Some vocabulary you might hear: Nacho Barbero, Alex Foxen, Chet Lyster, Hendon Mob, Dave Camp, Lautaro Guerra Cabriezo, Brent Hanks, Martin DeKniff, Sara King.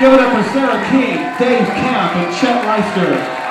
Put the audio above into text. Give it up for Sara King, Dave Camp, and Chet Lyster.